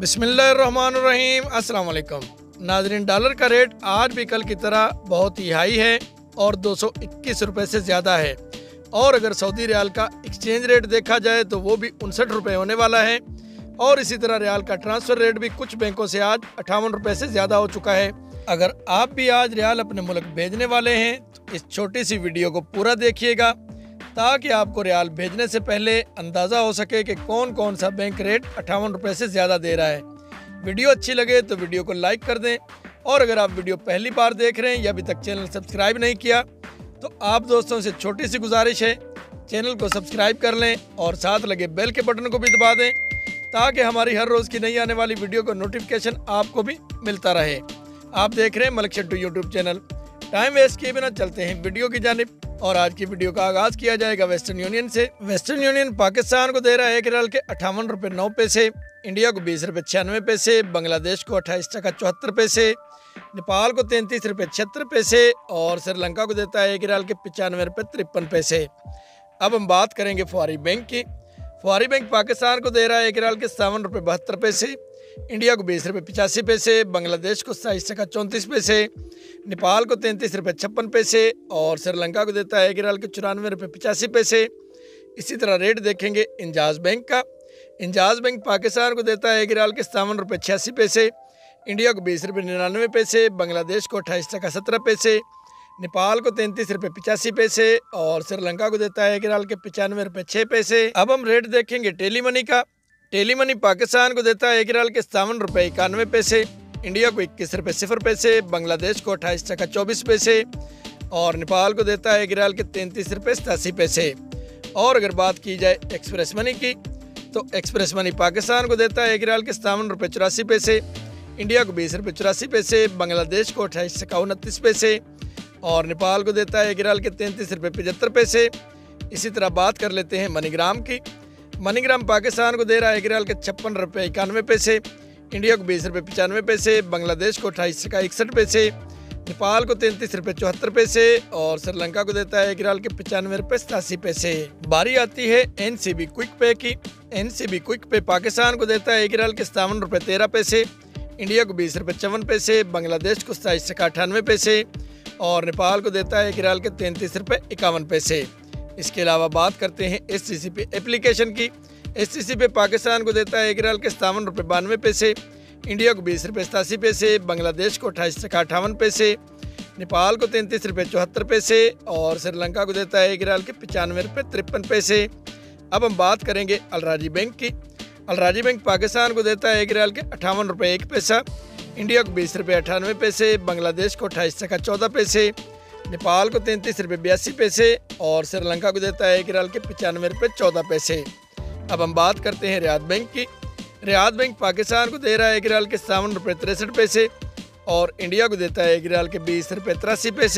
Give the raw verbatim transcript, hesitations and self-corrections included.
बिस्मिल्लाहिर्रहमानिर्रहीम, अस्सलाम वालेकुम नाजरीन। डॉलर का रेट आज भी कल की तरह बहुत ही हाई है और दो सौ इक्कीस रुपये से ज़्यादा है। और अगर सऊदी रियाल का एक्सचेंज रेट देखा जाए तो वो भी उनसठ रुपये होने वाला है। और इसी तरह रियाल का ट्रांसफ़र रेट भी कुछ बैंकों से आज अट्ठावन रुपये से ज़्यादा हो चुका है। अगर आप भी आज रियाल अपने मुल्क भेजने वाले हैं तो इस छोटी सी वीडियो को पूरा देखिएगा ताकि आपको रियाल भेजने से पहले अंदाज़ा हो सके कि कौन कौन सा बैंक रेट अट्ठावन रुपये से ज़्यादा दे रहा है। वीडियो अच्छी लगे तो वीडियो को लाइक कर दें और अगर आप वीडियो पहली बार देख रहे हैं या अभी तक चैनल सब्सक्राइब नहीं किया तो आप दोस्तों से छोटी सी गुजारिश है, चैनल को सब्सक्राइब कर लें और साथ लगे बेल के बटन को भी दबा दें ताकि हमारी हर रोज़ की नई आने वाली वीडियो का नोटिफिकेशन आपको भी मिलता रहे। आप देख रहे हैं Malik Shantu YouTube channel. Time waste किए बिना चलते हैं वीडियो की जानिब और आज की वीडियो का आगाज़ किया जाएगा वेस्टर्न यूनियन से। वेस्टर्न यूनियन पाकिस्तान को दे रहा है एक रियाल के अट्ठावन रुपये नौ पैसे, इंडिया को बीस रुपये छियानवे पैसे, बांग्लादेश को अट्ठाईस टका चौहत्तर पैसे, नेपाल को तैंतीस रुपये छिहत्तर पैसे और श्रीलंका को देता है एक रियाल के पचानवे रुपये तिरपन पैसे। अब हम बात करेंगे फौजी बैंक की। फौजी बैंक पाकिस्तान को दे रहा है एक रियाल के सावन रुपये बहत्तर पैसे, इंडिया को बीस रुपये पचासी पैसे, बांग्लादेश को सताईस टका चौंतीस पैसे, नेपाल को तैंतीस रुपये छप्पन पैसे और श्रीलंका को देता है एक रियाल के चौरानवे रुपये पचासी पैसे। इसी तरह रेट देखेंगे इंजाज बैंक का। इंजाज बैंक पाकिस्तान को देता है एक रियाल के सतावन रुपये छियासी पैसे, इंडिया को बीस रुपये निन्यानवे पैसे, बांग्लादेश को अट्ठाईस टका सत्रह पैसे, नेपाल को तैंतीस रुपये पचासी पैसे और श्रीलंका को देता है एक रियाल के पचानवे रुपये छः पैसे। अब हम रेट देखेंगे टेली मनी का। टेली मनी पाकिस्तान को देता है एक रियाल के सतावन रुपये इक्यानवे पैसे, इंडिया को इक्कीस रुपये सिफर पैसे, बांग्लादेश को अट्ठाईस टका चौबीस पैसे और नेपाल को देता है एक रियाल के तैंतीस रुपये सतासी पैसे। और अगर बात की जाए एक्सप्रेस मनी की तो एक्सप्रेस मनी पाकिस्तान को देता है एक रियाल के सतावन रुपये चौरासी पैसे, इंडिया को बीस रुपये चौरासी पैसे, बांग्लादेश को अट्ठाईस टका उनतीस पैसे और नेपाल को देता है एक रियाल के तैंतीस रुपये पचहत्तर पैसे। इसी तरह बात कर लेते हैं मनीग्राम की। मनीग्राम पाकिस्तान को दे रहा है एक रियाल के छप्पन रुपये इक्यानवे पैसे, इंडिया को बीस रुपये पचानवे पैसे, बांग्लादेश को अट्ठाईस टका इकसठ पैसे, नेपाल को तैंतीस रुपये चौहत्तर पैसे और श्रीलंका को देता है एक रियाल के पचानवे रुपये सतासी पैसे। बारी आती है एनसीबी क्विक पे की। एनसीबी क्विक पे पाकिस्तान को देता है एक रियाल के सतावन रुपये तेरह पैसे, इंडिया को बीस रुपये चौवन पैसे, बांग्लादेश को सताईस टका अट्ठानवे पैसे और नेपाल को देता है एक रियाल के तैंतीस रुपये इक्यावन पैसे। इसके अलावा बात करते हैं S C C P application की। S C C P Pakistan को देता है एक रियाल के सतावन रुपये बानवे पैसे, इंडिया को बीस रुपये सतासी पैसे, बांग्लादेश को अट्ठाईस टका अट्ठावन पैसे, नेपाल को तैंतीस रुपये चौहत्तर पैसे और श्रीलंका को देता है एक रियाल के पचानवे रुपये तिरपन पैसे। अब हम बात करेंगे अलराजी बैंक की। अलराजी बैंक पाकिस्तान को देता है एक रियाल के अट्ठावन रुपये एक पैसा, इंडिया को बीस रुपये अट्ठानवे पैसे, बांग्लादेश को अट्ठाईस टका चौदह पैसे, नेपाल को तैंतीस रुपये बयासी पैसे और श्रीलंका को देता है एक रियाल के पचानवे रुपये चौदह पैसे। अब हम बात करते हैं रियाद बैंक की। रियाद बैंक पाकिस्तान को दे रहा है एक रियाल के सतावन रुपये तिरसठ पैसे और इंडिया को देता है एक रियाल के बीस रुपये तिरासी पैसे।